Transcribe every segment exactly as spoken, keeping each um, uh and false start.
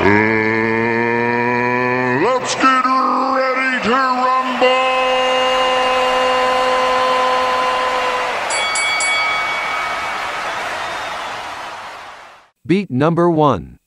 Uh, let's get ready to rumble! Beat number one.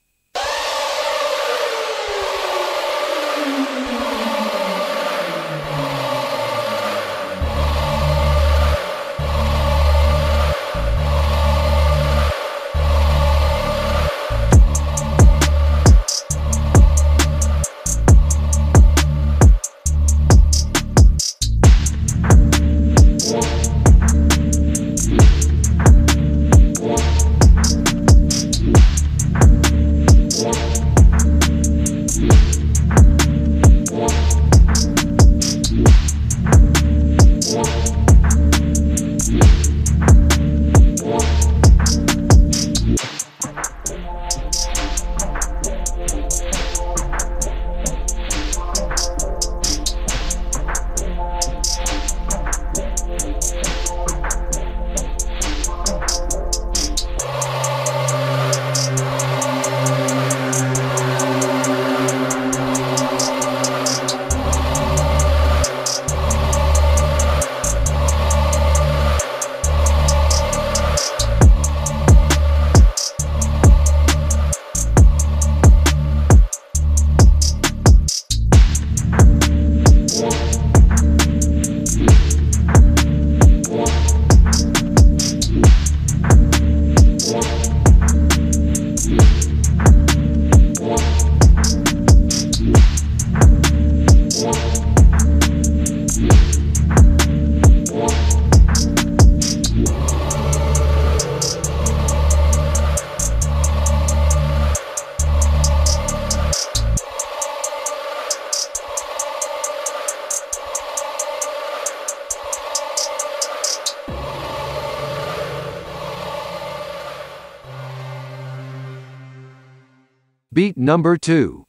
Beat number two.